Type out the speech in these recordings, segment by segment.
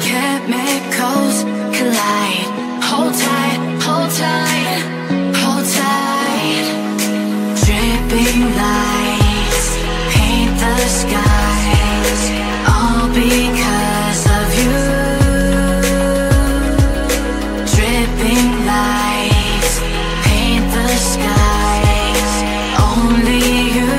chemicals collide. Hold tight, hold tight. Dripping lights paint the skies, all because of you. Dripping lights paint the skies, only you.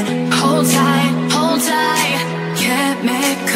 in. Hold tight, chemical